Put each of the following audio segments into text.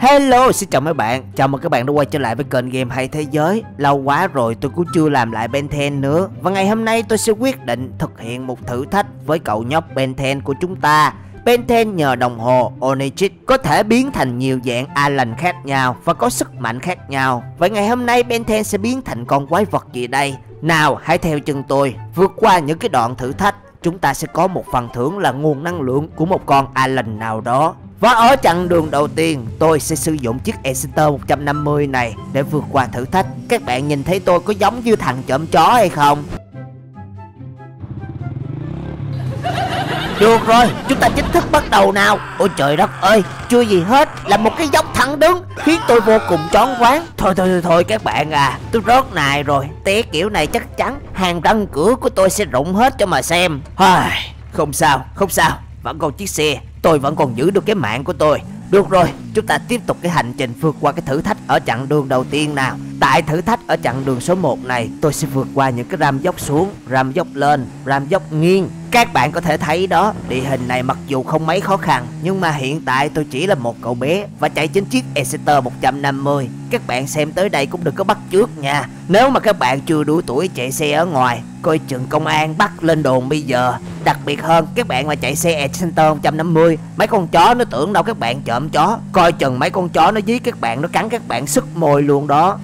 Hello, xin chào mấy bạn. Chào mừng các bạn đã quay trở lại với kênh Game Hay Thế Giới. Lâu quá rồi tôi cũng chưa làm lại Ben 10 nữa. Và ngày hôm nay tôi sẽ quyết định thực hiện một thử thách với cậu nhóc Ben 10 của chúng ta. Ben 10 nhờ đồng hồ Onitich có thể biến thành nhiều dạng Alien khác nhau và có sức mạnh khác nhau. Vậy ngày hôm nay Ben 10 sẽ biến thành con quái vật gì đây? Nào, hãy theo chân tôi vượt qua những cái đoạn thử thách. Chúng ta sẽ có một phần thưởng là nguồn năng lượng của một con Alien nào đó. Và ở chặng đường đầu tiên, tôi sẽ sử dụng chiếc Exciter 150 này để vượt qua thử thách. Các bạn nhìn thấy tôi có giống như thằng trộm chó hay không? Được rồi, chúng ta chính thức bắt đầu nào. Ôi trời đất ơi, chưa gì hết là một cái dốc thẳng đứng khiến tôi vô cùng choáng váng. Thôi các bạn à, tôi rớt nài rồi. Té kiểu này chắc chắn hàng răng cửa của tôi sẽ rụng hết cho mà xem. Không sao, vẫn còn chiếc xe. Tôi vẫn còn giữ được cái mạng của tôi. Được rồi, chúng ta tiếp tục cái hành trình vượt qua cái thử thách ở chặng đường đầu tiên nào. Tại thử thách ở chặng đường số 1 này, tôi sẽ vượt qua những cái ram dốc xuống, ram dốc lên, ram dốc nghiêng. Các bạn có thể thấy đó, địa hình này mặc dù không mấy khó khăn, nhưng mà hiện tại tôi chỉ là một cậu bé và chạy trên chiếc Exciter 150. Các bạn xem tới đây cũng đừng có bắt chước nha. Nếu mà các bạn chưa đủ tuổi chạy xe ở ngoài, coi chừng công an bắt lên đồn bây giờ. Đặc biệt hơn, các bạn mà chạy xe Exciter 150, mấy con chó nó tưởng đâu các bạn trộm chó. Coi chừng mấy con chó nó dí các bạn, nó cắn các bạn sứt môi luôn đó.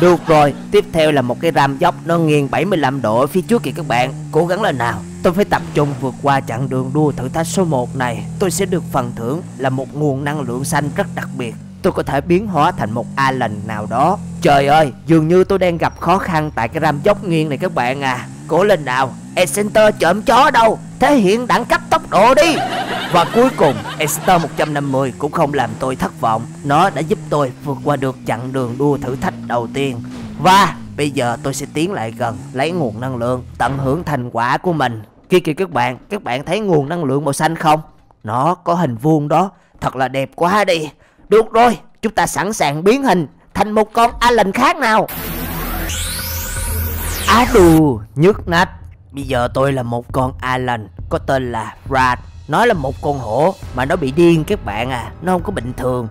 Được rồi, tiếp theo là một cái ram dốc nó nghiêng 75 độ ở phía trước kìa các bạn. Cố gắng lên nào. Tôi phải tập trung vượt qua chặng đường đua thử thách số 1 này. Tôi sẽ được phần thưởng là một nguồn năng lượng xanh rất đặc biệt. Tôi có thể biến hóa thành một alien nào đó. Trời ơi, dường như tôi đang gặp khó khăn tại cái ram dốc nghiêng này các bạn à. Cố lên nào. Exciter trộm chó đâu, thể hiện đẳng cấp tốc độ đi. Và cuối cùng, Exciter 150 cũng không làm tôi thất vọng. Nó đã giúp tôi vượt qua được chặng đường đua thử thách đầu tiên. Và bây giờ tôi sẽ tiến lại gần, lấy nguồn năng lượng, tận hưởng thành quả của mình. Kìa các bạn thấy nguồn năng lượng màu xanh không? Nó có hình vuông đó, thật là đẹp quá đi. Được rồi, chúng ta sẵn sàng biến hình thành một con alien khác nào. Á đù, nhức nách. Bây giờ tôi là một con alien có tên là Rad. Nó là một con hổ mà nó bị điên các bạn à, nó không có bình thường.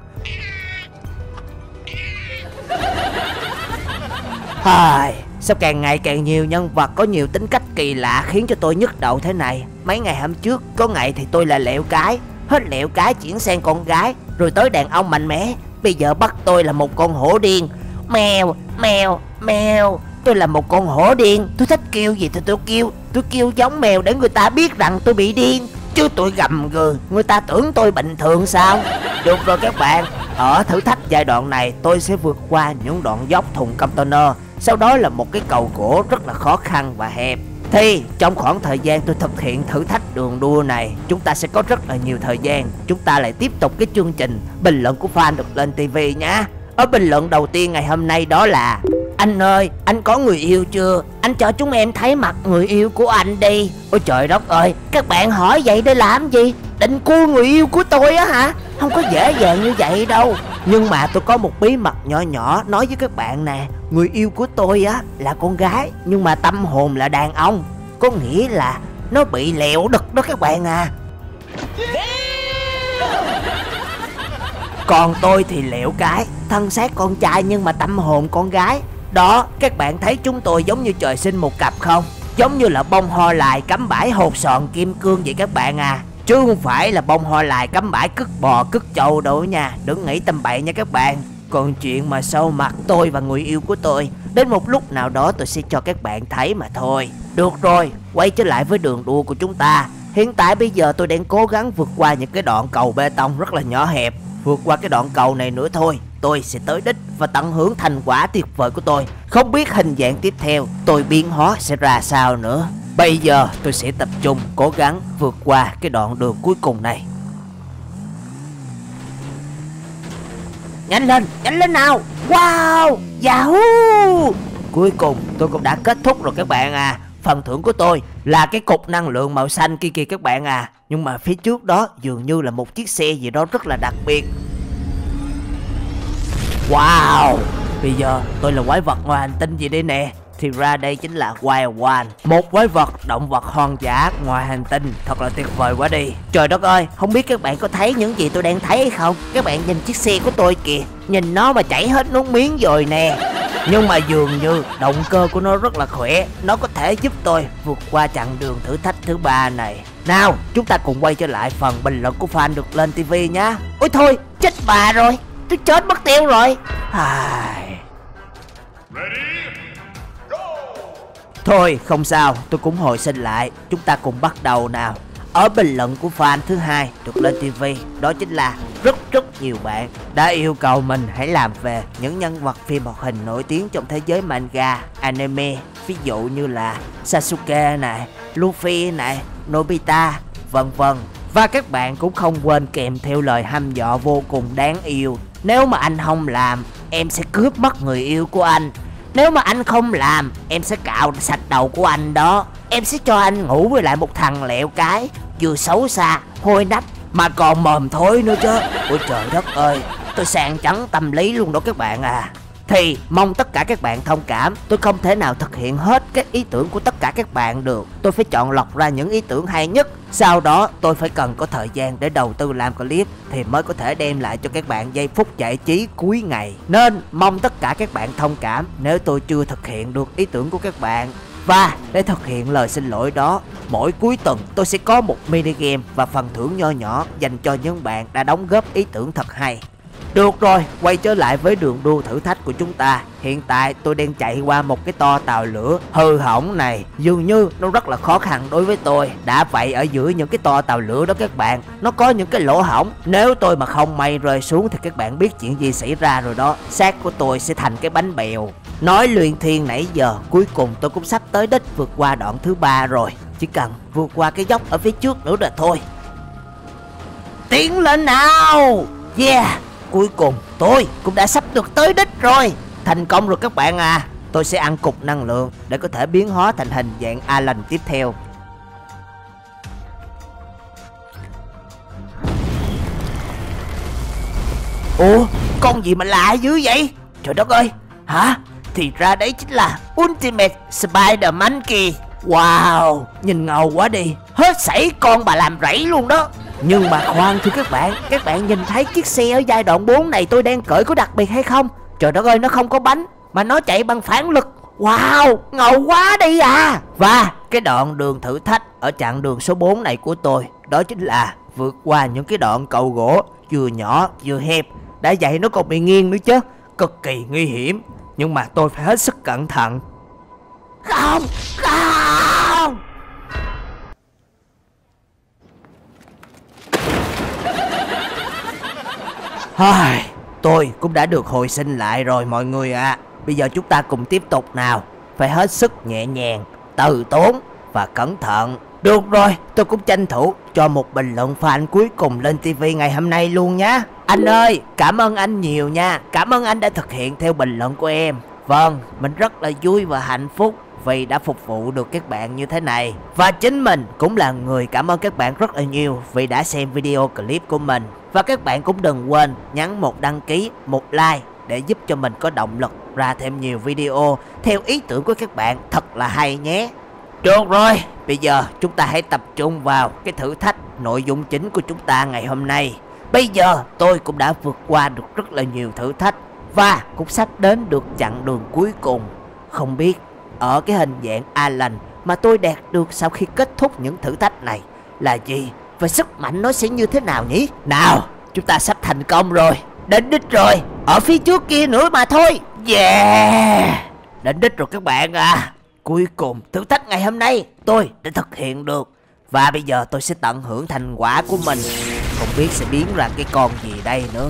Sao càng ngày càng nhiều nhân vật có nhiều tính cách kỳ lạ khiến cho tôi nhức đầu thế này. Mấy ngày hôm trước, có ngày thì tôi là lẹo cái, hết lẹo cái chuyển sang con gái, rồi tới đàn ông mạnh mẽ. Bây giờ bắt tôi là một con hổ điên. Mèo, mèo, mèo. Tôi là một con hổ điên. Tôi thích kêu gì thì tôi kêu. Tôi kêu giống mèo để người ta biết rằng tôi bị điên. Chứ tôi gầm gừ, người ta tưởng tôi bình thường sao. Được rồi các bạn, ở thử thách giai đoạn này tôi sẽ vượt qua những đoạn dốc thùng container. Sau đó là một cái cầu gỗ rất là khó khăn và hẹp. Thì trong khoảng thời gian tôi thực hiện thử thách đường đua này, chúng ta sẽ có rất là nhiều thời gian. Chúng ta lại tiếp tục cái chương trình bình luận của fan được lên TV nhá. Ở bình luận đầu tiên ngày hôm nay đó là: anh ơi, anh có người yêu chưa? Anh cho chúng em thấy mặt người yêu của anh đi. Ôi trời đất ơi, các bạn hỏi vậy để làm gì? Định cua người yêu của tôi á hả? Không có dễ dàng như vậy đâu. Nhưng mà tôi có một bí mật nhỏ nhỏ nói với các bạn nè. Người yêu của tôi á là con gái, nhưng mà tâm hồn là đàn ông. Có nghĩa là nó bị lẹo đực đó các bạn à. Còn tôi thì lẹo cái, thân xác con trai nhưng mà tâm hồn con gái. Đó, các bạn thấy chúng tôi giống như trời sinh một cặp không? Giống như là bông hoa lại cắm bãi hột sòn kim cương vậy các bạn à. Chứ không phải là bông hoa lại cắm bãi cứt bò cứt trâu đâu nha. Đừng nghĩ tầm bậy nha các bạn. Còn chuyện mà sâu mặt tôi và người yêu của tôi, đến một lúc nào đó tôi sẽ cho các bạn thấy mà thôi. Được rồi, quay trở lại với đường đua của chúng ta. Hiện tại bây giờ tôi đang cố gắng vượt qua những cái đoạn cầu bê tông rất là nhỏ hẹp. Vượt qua cái đoạn cầu này nữa thôi, tôi sẽ tới đích và tận hưởng thành quả tuyệt vời của tôi. Không biết hình dạng tiếp theo tôi biến hóa sẽ ra sao nữa. Bây giờ tôi sẽ tập trung cố gắng vượt qua cái đoạn đường cuối cùng này. Nhanh lên nào. Wow, Yahoo. Cuối cùng tôi cũng đã kết thúc rồi các bạn à. Phần thưởng của tôi là cái cục năng lượng màu xanh kia các bạn à. Nhưng mà phía trước đó dường như là một chiếc xe gì đó rất là đặc biệt. Wow, bây giờ tôi là quái vật ngoài hành tinh gì đây nè. thì ra đây chính là Wild Wild, một quái vật động vật hoang dã ngoài hành tinh. Thật là tuyệt vời quá đi. Trời đất ơi, không biết các bạn có thấy những gì tôi đang thấy hay không? Các bạn nhìn chiếc xe của tôi kìa, nhìn nó mà chảy hết nước miếng rồi nè. Nhưng mà dường như động cơ của nó rất là khỏe, nó có thể giúp tôi vượt qua chặng đường thử thách thứ 3 này. Nào, chúng ta cùng quay trở lại phần bình luận của fan được lên TV nhá. Ôi thôi, chết bà rồi, tôi chết mất tiêu rồi. Thôi không sao, tôi cũng hồi sinh lại. Chúng ta cùng bắt đầu nào. Ở bình luận của fan thứ hai được lên TV, đó chính là rất nhiều bạn đã yêu cầu mình hãy làm về những nhân vật phim hoạt hình nổi tiếng trong thế giới manga, anime. Ví dụ như là Sasuke này, Luffy này, Nobita, vân vân. Và các bạn cũng không quên kèm theo lời hăm dọa vô cùng đáng yêu: nếu mà anh không làm, em sẽ cướp mất người yêu của anh. Nếu mà anh không làm, em sẽ cạo sạch đầu của anh đó. Em sẽ cho anh ngủ với lại một thằng lẹo cái, vừa xấu xa, hôi nách mà còn mồm thối nữa chứ. Ôi trời đất ơi, tôi sang chấn tâm lý luôn đó các bạn à. Thì mong tất cả các bạn thông cảm, tôi không thể nào thực hiện hết các ý tưởng của tất cả các bạn được. Tôi phải chọn lọc ra những ý tưởng hay nhất, sau đó tôi phải cần có thời gian để đầu tư làm clip thì mới có thể đem lại cho các bạn giây phút giải trí cuối ngày. Nên mong tất cả các bạn thông cảm nếu tôi chưa thực hiện được ý tưởng của các bạn. Và để thực hiện lời xin lỗi đó, mỗi cuối tuần tôi sẽ có một mini game và phần thưởng nho nhỏ dành cho những bạn đã đóng góp ý tưởng thật hay. Được rồi, quay trở lại với đường đua thử thách của chúng ta. Hiện tại tôi đang chạy qua một cái toa tàu lửa hư hỏng này. Dường như nó rất là khó khăn đối với tôi. Đã vậy ở giữa những cái toa tàu lửa đó các bạn, nó có những cái lỗ hỏng. Nếu tôi mà không may rơi xuống thì các bạn biết chuyện gì xảy ra rồi đó. Xác của tôi sẽ thành cái bánh bèo. Nói luyện thiên nãy giờ, cuối cùng tôi cũng sắp tới đích vượt qua đoạn thứ 3 rồi. Chỉ cần vượt qua cái dốc ở phía trước nữa là thôi. Tiến lên nào. Yeah, cuối cùng tôi cũng đã sắp được tới đích rồi. Thành công rồi các bạn à. Tôi sẽ ăn cục năng lượng để có thể biến hóa thành hình dạng Alan tiếp theo. Ủa, con gì mà lạ dữ vậy? Trời đất ơi, hả? Thì ra đấy chính là Ultimate Spider Monkey. Wow, nhìn ngầu quá đi. Hết sảy con bà làm rẫy luôn đó. Nhưng mà khoan thưa các bạn nhìn thấy chiếc xe ở giai đoạn 4 này tôi đang cởi có đặc biệt hay không? Trời đất ơi, nó không có bánh mà nó chạy bằng phản lực. Wow, ngầu quá đi à. Và cái đoạn đường thử thách ở chặng đường số 4 này của tôi, đó chính là vượt qua những cái đoạn cầu gỗ vừa nhỏ vừa hẹp. Đã vậy nó còn bị nghiêng nữa chứ, cực kỳ nguy hiểm. Nhưng mà tôi phải hết sức cẩn thận. Không, không. Tôi cũng đã được hồi sinh lại rồi mọi người ạ. Bây giờ chúng ta cùng tiếp tục nào. Phải hết sức nhẹ nhàng, từ tốn và cẩn thận. Được rồi, tôi cũng tranh thủ cho một bình luận fan cuối cùng lên TV ngày hôm nay luôn nhé. Anh ơi, cảm ơn anh nhiều nha. Cảm ơn anh đã thực hiện theo bình luận của em. Vâng, mình rất là vui và hạnh phúc vì đã phục vụ được các bạn như thế này. Và chính mình cũng là người cảm ơn các bạn rất là nhiều vì đã xem video clip của mình. Và các bạn cũng đừng quên nhắn một đăng ký, một like để giúp cho mình có động lực ra thêm nhiều video theo ý tưởng của các bạn thật là hay nhé. Được rồi, bây giờ chúng ta hãy tập trung vào cái thử thách nội dung chính của chúng ta ngày hôm nay. Bây giờ tôi cũng đã vượt qua được rất là nhiều thử thách và cũng sắp đến được chặng đường cuối cùng. Không biết ở cái hình dạng Alan mà tôi đạt được sau khi kết thúc những thử thách này là gì? Và sức mạnh nó sẽ như thế nào nhỉ? Nào, chúng ta sắp thành công rồi. Đến đích rồi. Ở phía trước kia nữa mà thôi. Yeah, đến đích rồi các bạn à. Cuối cùng thử thách ngày hôm nay tôi đã thực hiện được. Và bây giờ tôi sẽ tận hưởng thành quả của mình. Không biết sẽ biến ra cái con gì đây nữa.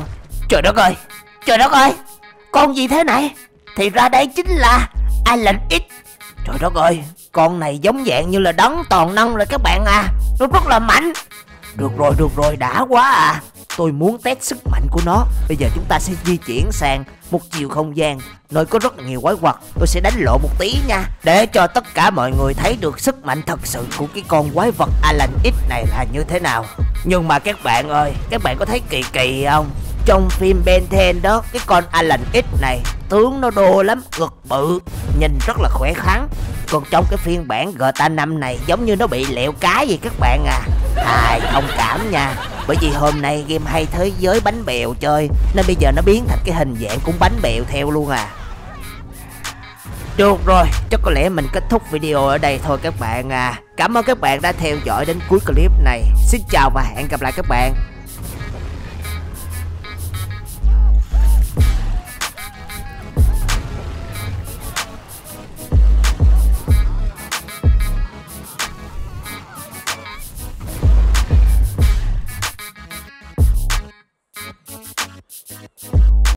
Trời đất ơi, trời đất ơi, con gì thế này? Thì ra đây chính là Alien X. Trời đất ơi, con này giống dạng như là đấng toàn năng rồi các bạn à. Nó rất là mạnh. Được rồi, đã quá à. Tôi muốn test sức mạnh của nó. Bây giờ chúng ta sẽ di chuyển sang một chiều không gian, nơi có rất nhiều quái vật. Tôi sẽ đánh lộ một tí nha, để cho tất cả mọi người thấy được sức mạnh thật sự của cái con quái vật Alien X này là như thế nào. Nhưng mà các bạn ơi, các bạn có thấy kỳ kỳ không? Trong phim Ben 10 đó, cái con Alien X này tướng nó đô lắm, ngực bự. nhìn rất là khỏe khoắn. Còn trong cái phiên bản GTA 5 này giống như nó bị lẹo cái gì các bạn à. Thông cảm nha. Bởi vì hôm nay Game Hay Thế Giới bánh bèo chơi, nên bây giờ nó biến thành cái hình dạng cũng bánh bèo theo luôn à. Được rồi, chắc có lẽ mình kết thúc video ở đây thôi các bạn à. Cảm ơn các bạn đã theo dõi đến cuối clip này. Xin chào và hẹn gặp lại các bạn.